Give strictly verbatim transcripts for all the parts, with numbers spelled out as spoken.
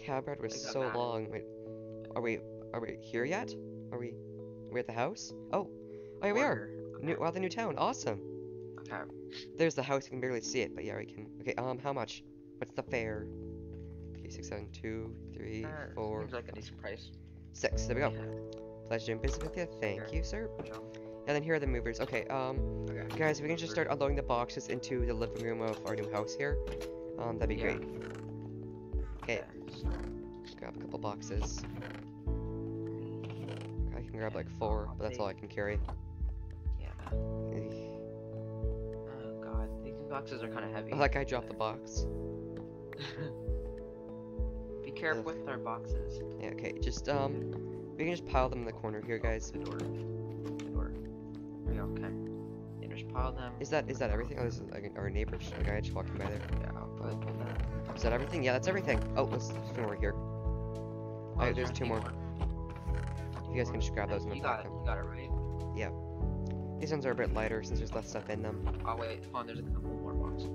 cab ride was so that. long. Wait, are we are we here yet? Are we are we at the house? Oh, oh yeah, we are. Okay. New, we're at the new town. Awesome. Okay. There's the house. You can barely see it, but yeah, we can. Okay. Um, how much? What's the fare? Okay, six, seven, two, three, uh, four. Seems like a decent price. Six. There we go. Yeah. Pleasure doing business with you. Thank sure. you, sir. Yeah. And then here are the movers. Okay, um, okay. guys, we can just start unloading the boxes into the living room of our new house here. Um, that'd be yeah. great. Okay, grab a couple boxes. I can grab like four, but that's all I can carry. Yeah. Oh god, these boxes are kind of heavy. Oh, that guy dropped the box. Be careful Ugh. with our boxes. Yeah. Okay. Just um, we can just pile them in the corner here, guys. The door. The door. Yeah, okay. And just pile them. Is that is that everything? Oh, this is like our neighbors. The guy just walking by there. Yeah. I'll put that. Is that everything? Yeah, that's everything. Oh, let's go over here. Well, oh, right, there's two more. You guys can just grab those and you got it. You got it right. Yeah. These ones are a bit lighter since there's less stuff in them. Oh wait, hold on. There's a couple more boxes.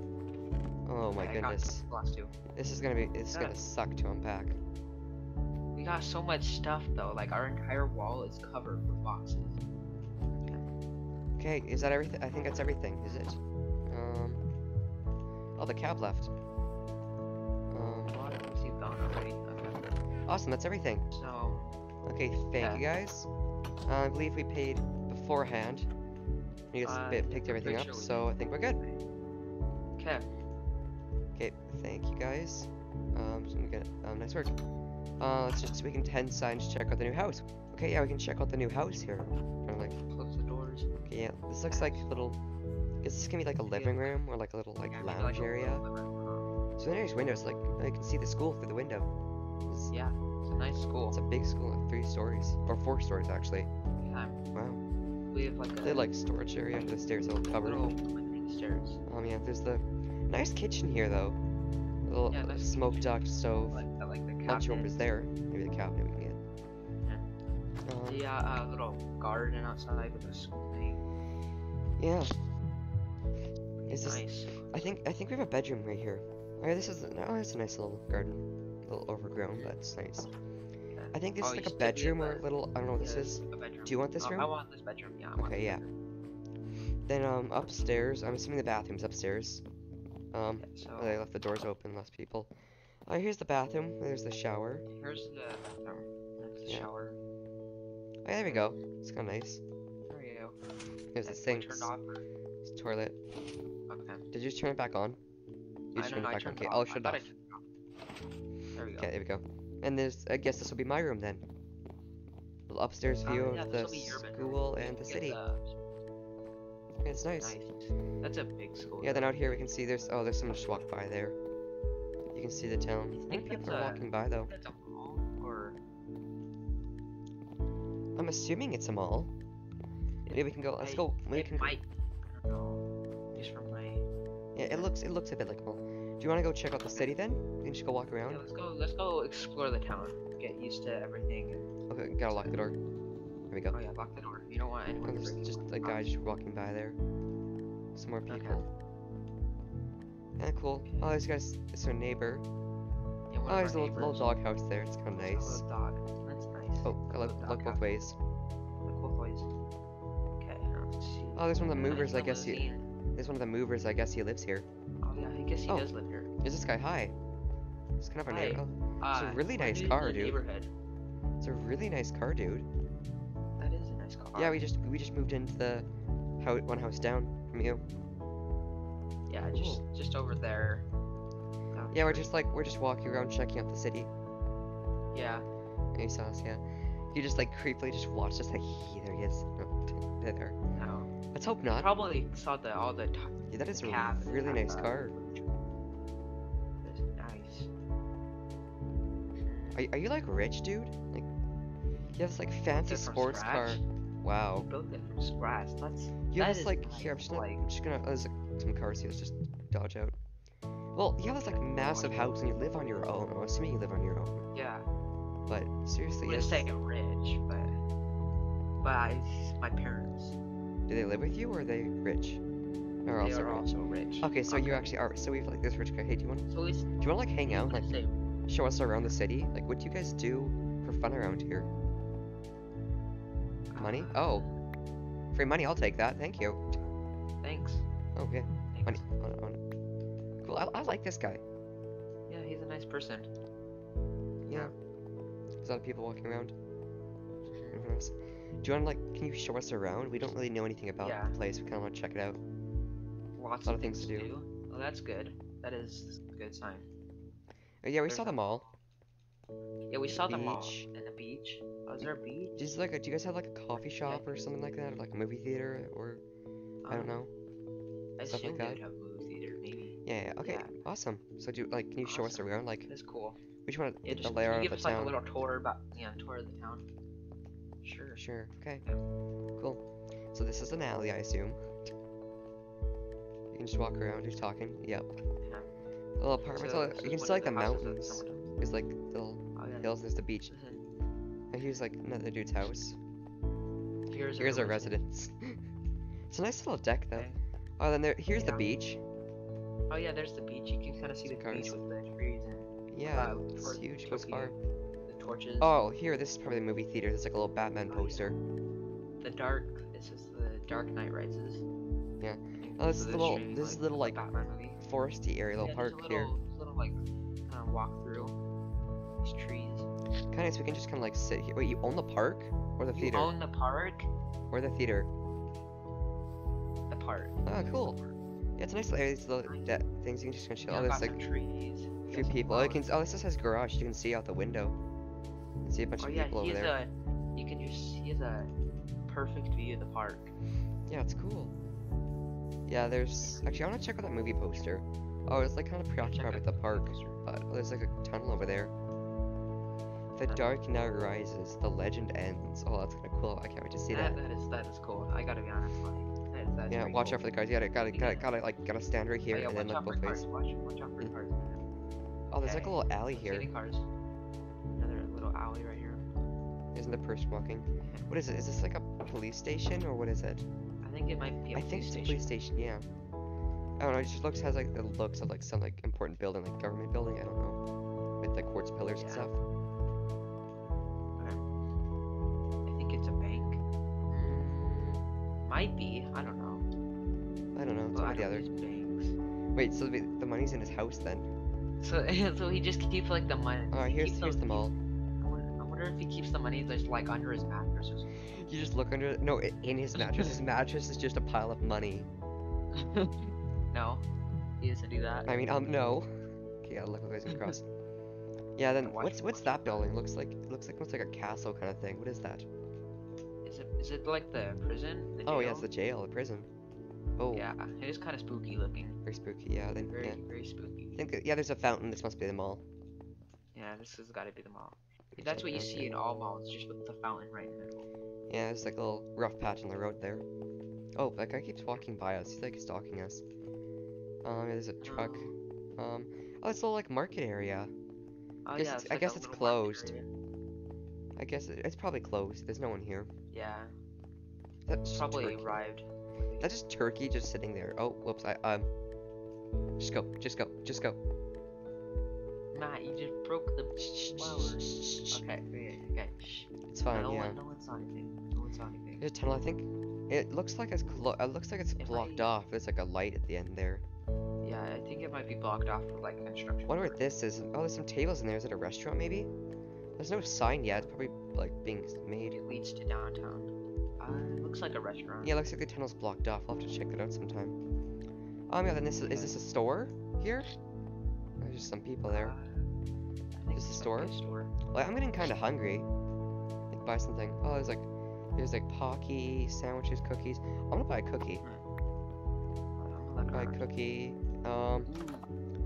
Oh my goodness. This is gonna be. This is gonna suck to unpack. We got so much stuff though. Like our entire wall is covered with boxes. Okay. Okay. Is that everything? I think that's everything. Is it? Um. Oh, the cab left. Awesome, that's everything. So, okay, thank yeah. you guys. Uh, I believe we paid beforehand. You just uh, picked everything up, sure so I think we're good. Okay. Okay, thank you guys. Um, just gonna get, um nice work. Uh, let's just we can ten signs check out the new house. Okay, yeah, we can check out the new house here. Kinda like close the doors. Okay, yeah, this looks like a little. Is this gonna be like a living yeah. room or like a little like yeah, lounge like area? So there's windows, like I can see the school through the window. It's, yeah, it's a nice school. It's a big school, like three stories or four stories actually. Yeah. Wow. We have like they a, like storage area. The stairs are all covered. Little the stairs. Um, yeah. There's the nice kitchen here though. A little yeah, nice smoke duck stove. Like, uh, like the cabinet. Not sure if it's there. Maybe the cabinet we can get. Yeah. Um, the uh, uh, little garden outside with a school thing. Yeah. Is this? Nice. I think I think we have a bedroom right here. Alright, this is oh, it's a nice little garden. A little overgrown, but it's nice. Yeah. I think this oh, is like a bedroom or a little, I don't know what this is. Do you want this room? Oh, I want this bedroom, yeah. I want okay, yeah. Bedroom. Then um, upstairs, I'm assuming the bathroom's upstairs. Um, yeah, so... They left the doors open, less people. Oh, here's the bathroom, there's the shower. Here's the bathroom, that's the yeah. shower. Oh, yeah, there we go. It's kind of nice. There we go. There's that's the sinks. Turned off. There's the toilet. Okay. Did you just turn it back on? You just I turned it back on. Okay, I'll shut it off. There we go. Okay, there we go. And there's, I guess this will be my room then. A little upstairs view uh, yeah, of the school and the city. The... Okay, it's nice. nice. That's a big school. Yeah, though. Then out here we can see there's, oh, there's someone just walked by there. You can see the town. You think people are a, walking by though. That's a mall or? I'm assuming it's a mall. Maybe we can go. Let's I, go. We it can. Might. I don't know. Just from my. Yeah, it looks it looks a bit like a mall. Do you want to go check out the city then? We can just go walk around. Yeah, let's go. Let's go explore the town. Get used to everything. And... Okay, gotta lock the door. There we go. Oh yeah, lock the door. You don't want anyone. Oh, there's just a guy just walking by there. Some more people. Okay. Yeah, cool. Okay. Oh, this guy's it's our neighbor. Yeah, one oh, there's a little, little dog house there. It's kind of nice. It's a little dog. That's nice. Oh, I look, look both ways. Look both ways. Okay. Oh, there's one of the movers. I, I guess he. There's one of the movers. I guess he lives here. Yeah, I guess he oh. does live here. Is this guy high? It's kind of a neighbor. Oh, it's uh, a really nice car, dude. It's a really nice car, dude. That is a nice car. Yeah, we just we just moved into the house, one house down from you. Yeah, Ooh. just just over there. Down yeah, we're just like we're just walking around checking out the city. Yeah. And you saw us, yeah. You just like creepily just watched us like he, there he is. No, there. No. Let's hope not. You probably saw the all the. Yeah, that is a really nice car. That's nice. Are, are you like rich, dude? Like, you have this like fancy sports car. Wow. You built it from scratch. That's. You have this like here. I'm just gonna. I'm just gonna. Oh, there's like, some cars here. Let's just dodge out. Well, you have this like massive house and you live on your own. I'm assuming you live on your own. Yeah. But seriously. We're saying rich, but. But I, my parents. Do they live with you or are they rich? Or they also are rich. also rich. Okay, so okay. you actually are. So we have like this rich guy. Hey, do you want? So do you want to like hang out? Like, say, show us around the city? Like, what do you guys do for fun around here? Money? Oh. Free money, I'll take that. Thank you. Thanks. Okay. Thanks. Money. Oh, no, oh, no. Cool, I, I like this guy. Yeah, he's a nice person. Yeah. There's a lot of people walking around. Do you want to, like, can you show us around? We don't really know anything about yeah. the place. We kind of want to check it out. Lots a lot of things, things to do. do. Well, that's good. That is a good sign. Oh, yeah, we There's saw a... the mall. Yeah, we saw the, the mall and the beach. Oh, is there a beach? Just like, a, do you guys have like a coffee shop yeah. or something like that, or like a movie theater, or um, I don't know, I stuff like that? Have a movie theater, maybe. Yeah. Okay. Yeah. Awesome. So do like, can you awesome. show us around? Like, that's cool. We just want to yeah, get just, the layout of the us, town. Give us like a little tour about yeah, tour of the town. Sure. Sure. Okay. Yeah. Cool. So this is an alley, I assume. You can just walk around. Who's talking? Yep. Yeah. The little apartments. So, so you can see like the, the mountains. There's like the little oh, yeah. hills. There's the beach. And here's like another dude's house. Here's, here's our residence. It's a nice little deck though. Okay. Oh, then there. Here's yeah. the beach. Oh yeah, there's the beach. You can kind of see the cars. beach with the trees and yeah, uh, it's tor- huge. Goes far. The torches. Oh, here. This is probably the movie theater. There's like a little Batman oh, poster. Yeah. The dark. This is the Dark Knight Rises. Yeah. Oh, this so is the little. This is like, little like foresty area, little yeah, park a little, here. Little like kind of walk through these trees. Kind of nice, we can just kind of like sit here. Wait, you own the park? Or the you theater? You own the park? Or the theater? The park. Oh, cool. Park. Yeah, it's a nice area. These little nice. things you can just kind of chill. Yeah, all this like trees. few people. Oh, you can, oh, this just has garage. You can see out the window. You can see a bunch oh, of yeah, people over there. A, you can just see a perfect view of the park. Yeah, it's cool. Yeah, there's... Actually, I want to check out that movie poster. Oh, it's like kind of preoccupied with the park. But oh, there's like a tunnel over there. The Dark Knight Rises, the legend ends. Oh, that's kind of cool. I can't wait to see that. That, that is that is cool. I gotta be honest. Like, that is, that is yeah, watch cool. out for the cars. You gotta gotta gotta, yeah. gotta like gotta stand right here oh, yeah, and then look both ways. Watch, watch out for the cars. Mm. Oh, there's okay. like a little alley Let's here. See cars. Another little alley right here. Isn't the person walking? What is it? Is this like a police station or what is it? I think it might be. A I think it's a police station. Yeah. I don't know. It just looks has like the looks of like some like important building, like government building. I don't know. With like quartz pillars yeah. and stuff. It's a bank. Mm, might be. I don't know. I don't know. It's one or the other. Wait, so the, the money's in his house then? So, so he just keeps like the money. Oh, uh, here's here's the, the mall. I wonder, I wonder if he keeps the money just like under his mattress or something. You just look under. No, in his mattress. His mattress is just a pile of money. No, he doesn't do that. I mean, um, no. Okay, I'll look what he's across. Yeah, then what's what's that building? Looks like looks like looks like a castle kind of thing. What is that? Is it, is it like the prison? The oh yeah, it's the jail, the prison. Oh. Yeah, it is kind of spooky looking. Very spooky, yeah. Then, very, yeah. very spooky. I think that, yeah, there's a fountain. This must be the mall. Yeah, this has got to be the mall. It's That's what you see there. in all malls, just with the fountain right in the middle. Yeah, there's like a little rough patch on the road there. Oh, that guy keeps walking by us. He's like stalking us. Um, there's a truck. Oh. Um, oh, it's a little like market area. Oh guess yeah. It's, it's like I guess it's closed. I guess it, it's probably closed. There's no one here. Yeah. That's probably turkey. arrived. That's just turkey just sitting there. Oh, whoops. I um. Just go. Just go. Just go. Matt, you just broke the flowers. Okay. Okay. Okay. It's fine. No, yeah. one, no one saw anything. No one saw anything. There's a tunnel. I think it looks like it's clo- It looks like it's it blocked might... off. There's like a light at the end there. Yeah, I think it might be blocked off for like construction. Wonder what this is. Oh, there's some tables in there. Is it a restaurant maybe? There's no sign yet. It's probably like being made. It leads to downtown. Uh, it looks like a restaurant. Yeah, it looks like the tunnel's blocked off. I'll have to check that out sometime. Um, yeah. Then this is, is this a store here? There's just some people there. Uh, is this a store? Like a store. Like, I'm getting kind of hungry. Like buy something. Oh, there's like there's like Pocky sandwiches, cookies. I'm gonna buy a cookie. I'm gonna buy a cookie. Um,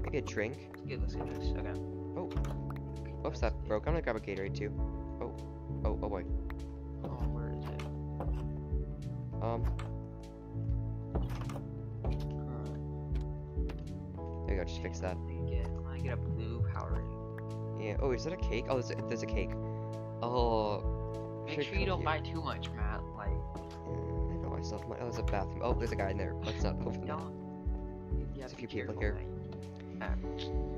maybe a drink. Yeah, let's get this. Okay. Oh. Oops, that broke. I'm gonna grab a Gatorade too. Oh, oh, oh boy. Oh, where is it? Um. There we go. Just fix that. I'm gonna get a blue Powerade. Yeah. Oh, is that a cake? Oh, there's a, there's a cake. Oh. Make sure you don't buy too much, Matt. Like. Yeah, I know. I still have my. Oh, there's a bathroom. Oh, there's a guy in there. Let's not open that. There's a few people here. Um,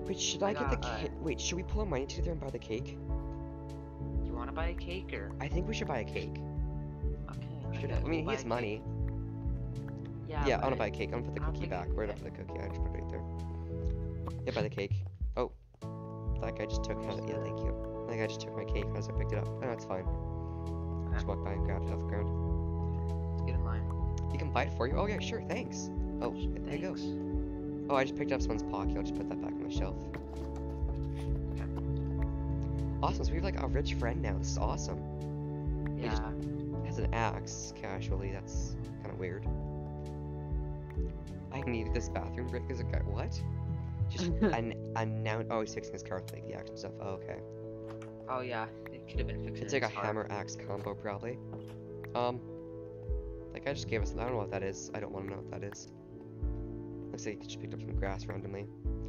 wait, should I nah, get the cake? Uh, wait, should we pull our money together and buy the cake? You want to buy a cake, or? I think we should buy a cake. Okay. Should I? I mean, he has money. Yeah. Yeah, I want to buy a cake. I'm gonna put the cookie back. Where did I put the cookie? I just put it right there. Yeah, buy the cake. Oh, that guy just took. Another, yeah, thank you. That guy just took my cake as I picked it up. No, it's fine. I just walked by and grabbed it off the ground. Let's get in line. You can buy it for you. Oh yeah, sure. Thanks. Oh, thanks. There it goes. Oh, I just picked up someone's pocky. I'll just put that back on my shelf. Okay. Awesome. So we have like a rich friend now. This is awesome. Yeah. He just has an axe casually. That's kind of weird. I needed this bathroom break because a guy. What? Just an unknown. Oh, he's fixing his car with like the axe and stuff. Oh, okay. Oh yeah, it could have been fixed. It's like a hammer axe combo probably. Um, like I just gave us. I don't know what that is. I don't want to know what that is. Looks like he just picked up some grass randomly.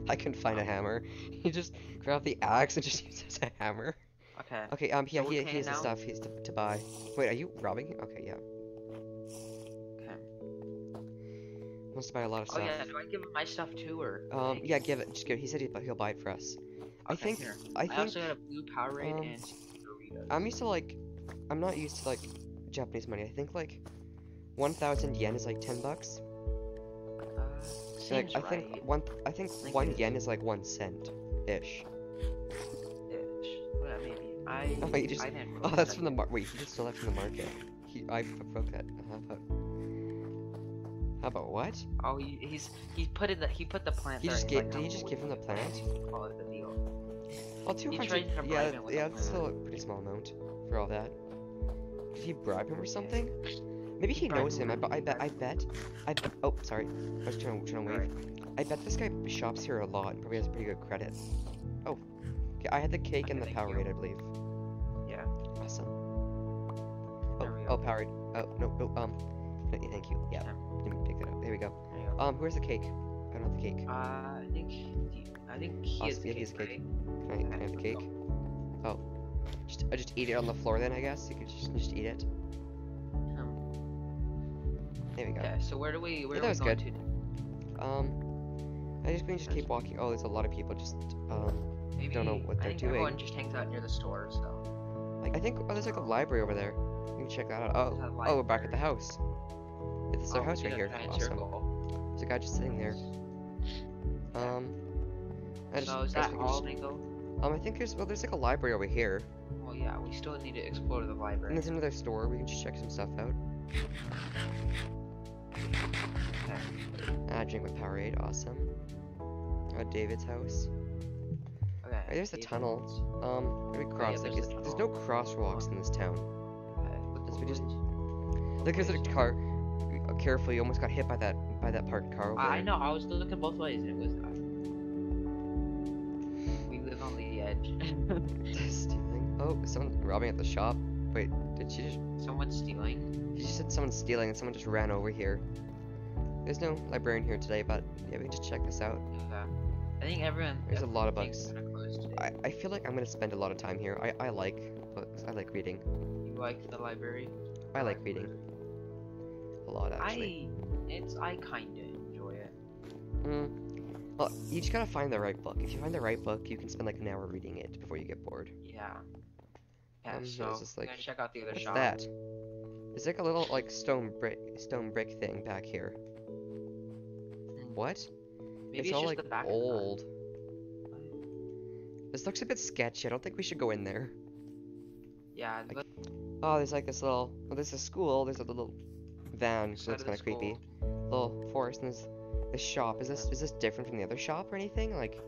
I couldn't find a hammer. He just grabbed the axe and just used it as a hammer. Okay. Okay. Um. Yeah. So he, he has the stuff. He's to, to buy. Wait, are you robbing him? Okay. Yeah. Wants to buy a lot of stuff. Oh yeah, do I give him my stuff too, or? Um, yeah, give it. Just give it. He said he'd, he'll buy it for us. Okay, I think. Here. I think. I also got a blue Powerade um, and. I'm used to like, I'm not used to like, Japanese money. I think like, one thousand yen is like ten bucks. Uh, so, like, I right. think one. I think, I think one yen is like one cent, ish. Ish. Well, maybe. I. Oh, you just, I didn't oh that's from the market. Wait, he just stole that from the market. He, I broke that. Uh -huh. How about what? Oh, he, he's he put in the he put the plant. He just gave. Like, did he just give him the plant? Call it the deal. Well, two hundred. Yeah, yeah, that's still a pretty small amount for all that. Did he bribe him or something? Maybe he knows him. I, I bet. I bet. I bet. Oh, sorry. I was trying to trying to wave. I bet this guy shops here a lot and probably has pretty good credit. Oh, okay. I had the cake and the Powerade, I believe. Yeah. Awesome. Oh, oh, Powerade. Oh no, no, um. Thank you. Yeah. Let me pick that up. There we go. Um, where's the cake? I don't have the cake. Uh, I think he, I think he has the cake. Can I, can I have the cake? Oh. Just, I just eat it on the floor then, I guess. You could just, just eat it. There we go. Yeah, so where do we, where do we go to? Um, I just, we just keep walking. Oh, there's a lot of people just, um, maybe, don't know what they're doing. Everyone just hangs out near the store, so. Like, I think, oh, there's like a library over there. You can check that out. Oh, oh, we're back at the house. This is our oh, house right here. Awesome. There's a guy just sitting there. Um, I just, so is that all, Mango? Um, I think there's well, there's like a library over here. Well, yeah, we still need to explore the library. And there's another store. We can just check some stuff out. Okay. Ah, drink with Powerade. Awesome. Uh, David's house. Okay. Right, there's the David's. tunnel. Um, where do we cross? Oh, yeah, like, there's, the there's no crosswalks oh. in this town. Okay. Let's we just. Look, there's a car. Carefully, you almost got hit by that by that parked car. Over I there. know. I was looking both ways, and it was. Uh, we live on the edge. Stealing. Oh, someone robbing at the shop. Wait, did she just? Someone stealing. She just said someone's stealing, and someone just ran over here. There's no librarian here today, but yeah, we can just check this out. Yeah. I think everyone. There's a lot of books. I I feel like I'm gonna spend a lot of time here. I I like books. I like reading. You like the library? I like reading. A lot actually. I, it's, I kinda enjoy it. Mm. Well, you just gotta find the right book. If you find the right book, you can spend like an hour reading it before you get bored. Yeah. Yeah, um, so, just, like, I'm gonna check out the other what's shop. What's that? There's like a little, like, stone brick, stone brick thing back here. Mm. What? Maybe it's, it's all, just like, the back old. Of the this looks a bit sketchy. I don't think we should go in there. Yeah. Like, oh, there's like this little, well, there's a school, there's a little van, so that's kind of creepy. Little forest, and this, this shop. Is this is this different from the other shop or anything? Like,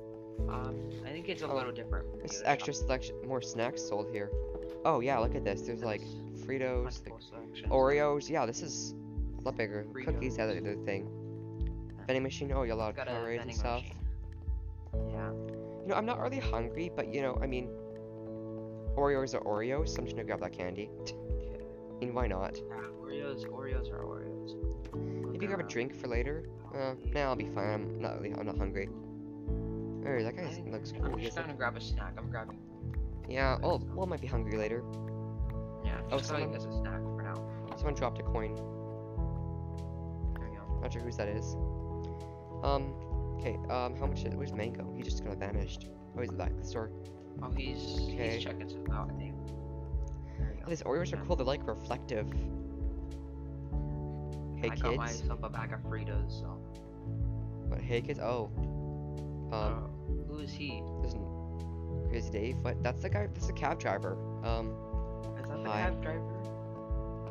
um, I think it's a oh, little different. It's extra shop. selection, more snacks sold here. Oh yeah, look at this. There's like Fritos, like, Oreos. Yeah, this is a lot bigger. Fritos. Cookies, that other thing. Vending machine. Oh, you're allowed Powerade and stuff. Machine. Yeah. You know, I'm not really hungry, but you know, I mean, Oreos are Oreos. So I'm just gonna grab that candy. I mean, why not? Yeah, Oreos, Oreos are Oreos. Maybe grab a drink for later. Uh, nah, I'll be fine. I'm not really, I'm not hungry. Oh, that guy I, looks cool. I'm just gonna grab a snack. I'm grabbing. Yeah. Oh, well, I might be hungry later. Yeah. Just oh, someone gets a snack for now. Someone dropped a coin. There you go. Not sure whose that is. Um, Okay, um, how much, where's Mango? He just kind of vanished. Oh, he's back at the store. Oh, he's, okay. he's checking something out, I think. Oh, these Oreos are cool, they're like reflective. Hey, I kids. I got myself a bag of Fritos, so. But, hey, kids, oh. Um. Uh, who is he? Isn't Crazy Dave? What? That's the guy, that's the cab driver. Um. Is that the hi. cab driver?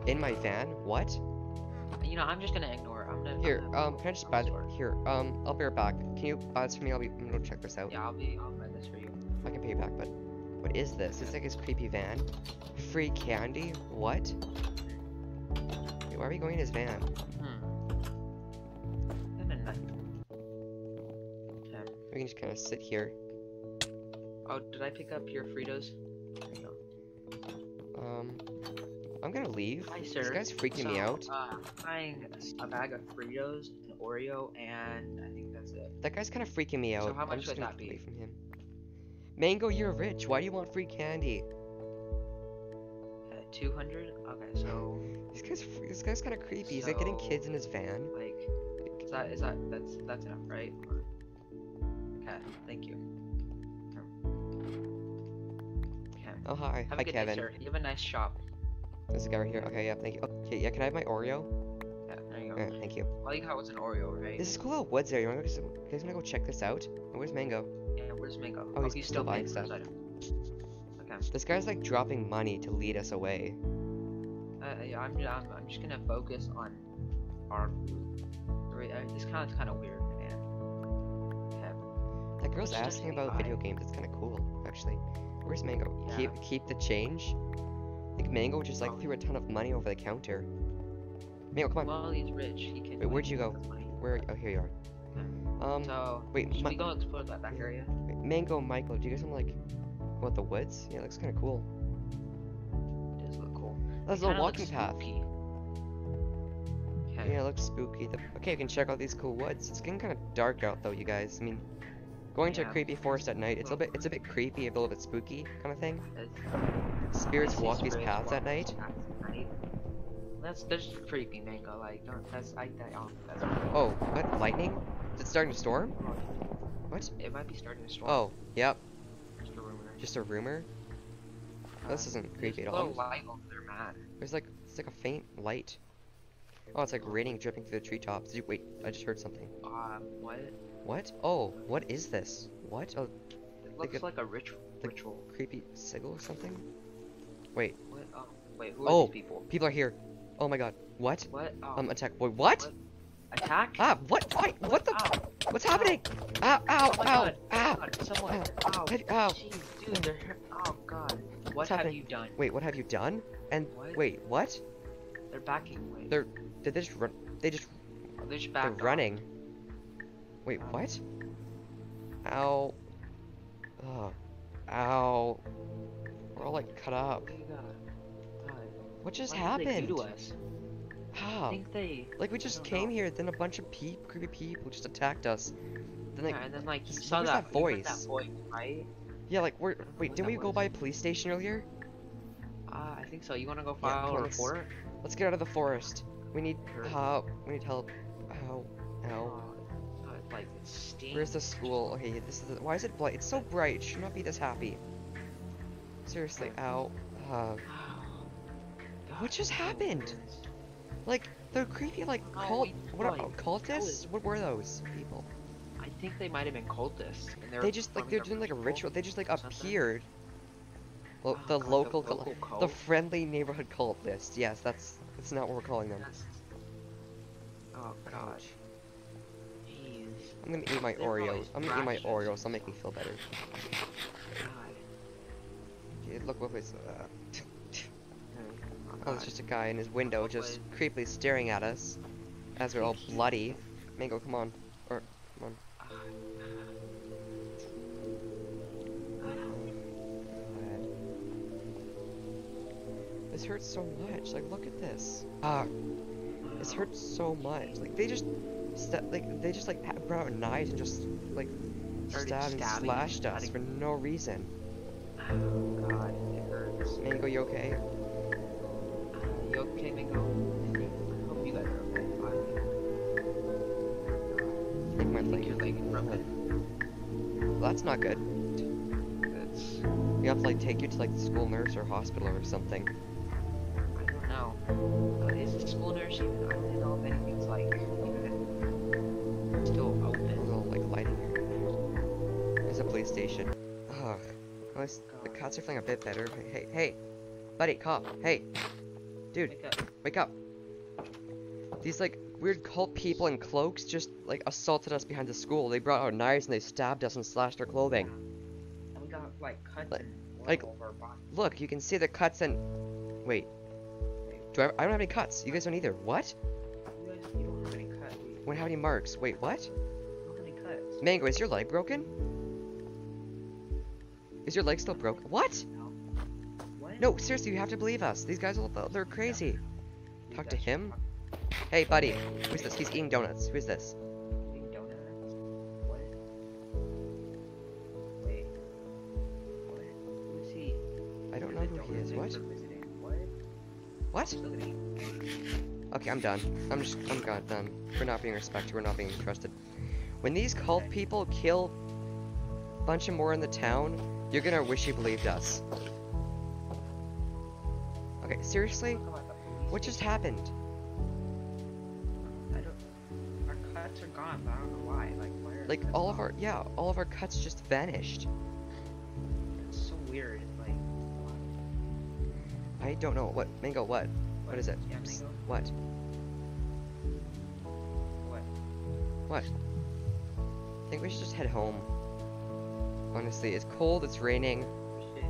In my van? What? You know, I'm just gonna ignore. I'm gonna. Here, I'm um, can I just buy store. the Here, um, I'll be right back. Can you buy this for me? I'll be. I'm gonna check this out. Yeah, I'll be. I'll buy this for you. I can pay you back, but what is this? It's like his creepy van. Free candy? What? Wait, why are we going in his van? Hmm. No, no, no. Okay. We can just kind of sit here. Oh, did I pick up your Fritos? There you go. Um. I'm gonna leave. Hi, sir. This guy's freaking so, me out. Uh, buying a bag of Fritos, an Oreo, and I think that's it. That guy's kind of freaking me out. So how much I'm just would gonna that be? From him. Mango, you're rich. Why do you want free candy? Two uh, hundred. Okay, so this guy's this guy's kind of creepy. So, He's like getting kids in his van. Like, is that is that that's that's enough, right? Or... Okay, thank you. Okay. Oh hi, have hi a good Kevin. Day, sir. You have a nice shop. There's a guy right here. Okay, yeah, thank you. Okay, yeah, can I have my Oreo? Yeah, there you go. Right, thank you. All you got was an Oreo, right? This is cool little woods there. You want to go, you guys wanna go check this out? Oh, where's Mango? Yeah, where's Mango? Oh, oh he's, he's still buying stuff. Okay. This guy's like dropping money to lead us away. Uh, yeah, I'm, I'm, I'm just gonna focus on our. This kind of kind of weird, man. Okay. That girl's just asking just about video games. It's kind of cool, actually. Where's Mango? Yeah. Keep keep the change. I think Mango just like oh. threw a ton of money over the counter. Mango, come on. Well, he's rich. He can. Wait, where'd you go? Where? Are you? Oh, here you are. Yeah. Um. So. Wait. Should we go explore that back area? Wait, Mango, Michael, do you guys want to like go out the woods? Yeah, it looks kind of cool. It does look cool. That's a little walking path. Okay. Yeah, it looks spooky. Okay, you can check out these cool woods. It's getting kind of dark out though, you guys. I mean. Going yeah. to a creepy forest at night, it's a bit it's a bit creepy, a little bit spooky kind of thing. It's, spirits walk these paths at night. At night. That's that's just creepy, Mango. Like, don't that's I that off. That's oh, what lightning? Is it starting to storm? What? It might be starting to storm. Oh, yep. Just a rumor. Just a rumor. Uh, this isn't creepy at all. Light over there, Matt. There's like it's like a faint light. Oh, it's like raining dripping through the treetops. Did you, wait, I just heard something. Um, what? What? Oh, what is this? What? Oh, it looks like a, like a ritual. Like ritual. Creepy sigil or something? Wait. What? Oh, wait, who are oh, these people? people are here. Oh my god. What? What? Oh. Um, attack. Wait, what? what? Attack? Ah, what? What, what the? Ow. What's happening? Ow, ow, oh ow, ow. God, someone. Ow. Ow. ow. Jeez, dude, they're here. Oh god. What What's have happening? you done? Wait, what have you done? And, what? wait, what? They're backing away. They're, did they just run? They just, oh, they just they're off. running. Wait, what? Ow. Ugh. Ow. We're all like cut up. What just what happened? Did they do to us? How? I think they, like we just came know. here, then a bunch of peep, creepy people just attacked us. Then like, yeah, and then like you saw that, that voice. That voice, right? Yeah, like we're wait, didn't we go by a police station earlier? Uh, I think so. You wanna go file yeah, a report? Let's get out of the forest. We need help. Uh, we need help. Ow. Ow. Like where's the school? Okay, this is the, why is it bright? It's so bright. It should not be this happy. Seriously, ow. Uh, what just happened? Like they're creepy, like cult. What are cultists? What were those people? I think they might have been cultists. And they, they just like they're doing like a ritual. They just like appeared. Well, the oh, local, the, local cult. the friendly neighborhood cult list. Yes, that's that's not what we're calling them. Yes. Oh gosh. I'm gonna eat my Oreos. I'm gonna eat my Oreos. They'll make me feel better. Dude, look what was. Uh... oh, it's just a guy in his window, just creepily staring at us, as we're all bloody. Mango, come on, or come on. This hurts so much. Like, look at this. Ah, this hurts so much. Like, they just. St like they just like brought out a knife and just like stabbed and slashed us for no reason. Oh god, it hurts. Mango, you okay? Uh, you okay, Mango? I hope you guys are okay. I think went like you're like rubbing. Well, that's not good. It's, we have to like take you to like the school nurse or hospital or something. I don't know. Uh, is the school nurse even? I don't know if anything's like even still open. A little like lighting here. There's a police station. Ugh. Oh, the cops are feeling a bit better. Hey, hey, buddy, cop. Hey, dude, wake up. Wake up. These like weird cult people in cloaks just like assaulted us behind the school. They brought out knives and they stabbed us and slashed our clothing. And we got like cuts like, and like over our body. Look, you can see the cuts and wait. Do I? I don't have any cuts. You guys don't either. What? You guys, you don't have any cuts. We don't have any marks. Wait, what? You don't have any cuts. Mango, is your leg broken? Is your leg still broke? What? No. What? No, seriously, you have to believe us. These guys, they're crazy. No. Talk to him? Hey, buddy. Who's this? He's eating donuts. Who's this? Eating donuts? What? Wait. What? Who's he? I don't know who he is. What? What? What? Okay, I'm done. I'm just, I'm god done. We're not being respected. We're not being trusted. When these cult people kill a bunch of more in the town, you're gonna wish you believed us. Okay, seriously? What just happened? I don't... Our cuts are gone, but I don't know why. Like, why are like all gone? Of our... Yeah, all of our cuts just vanished. It's so weird. Like... What? I don't know. What? Mango, what? What, what is it? Yeah, Mango? What? What? What? I think we should just head home. Honestly, it's cold, it's raining. Shit.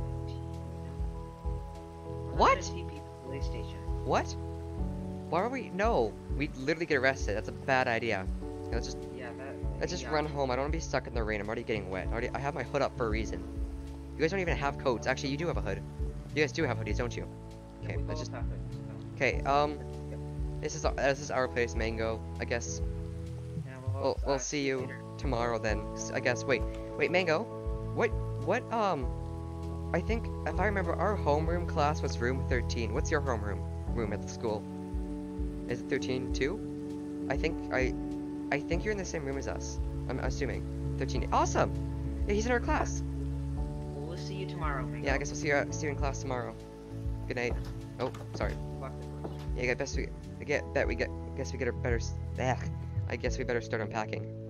What? Police station. What? Why are we? No, we'd literally get arrested. That's a bad idea. Let's just, yeah, that, let's just yeah. run home. I don't want to be stuck in the rain. I'm already getting wet. I, already, I have my hood up for a reason. You guys don't even have coats. Actually, you do have a hood. You guys do have hoodies, don't you? Okay, yeah, let's just. Okay, um, yep. this is our, this is our place, Mango. I guess. Yeah, we'll, we'll, we'll see you later. Tomorrow then. I guess. Wait, wait, Mango. What, what, um, I think, if I remember, our homeroom class was room thirteen. What's your homeroom room at the school? Is it thirteen too? I think, I, I think you're in the same room as us. I'm assuming. thirteen. Awesome! Yeah, he's in our class. We'll, we'll see you tomorrow. Mango. Yeah, I guess we'll see you, uh, see you in class tomorrow. Good night. Oh, sorry. Yeah, I guess we, I get, bet we get, I guess we get a better, ugh, I guess we better start unpacking.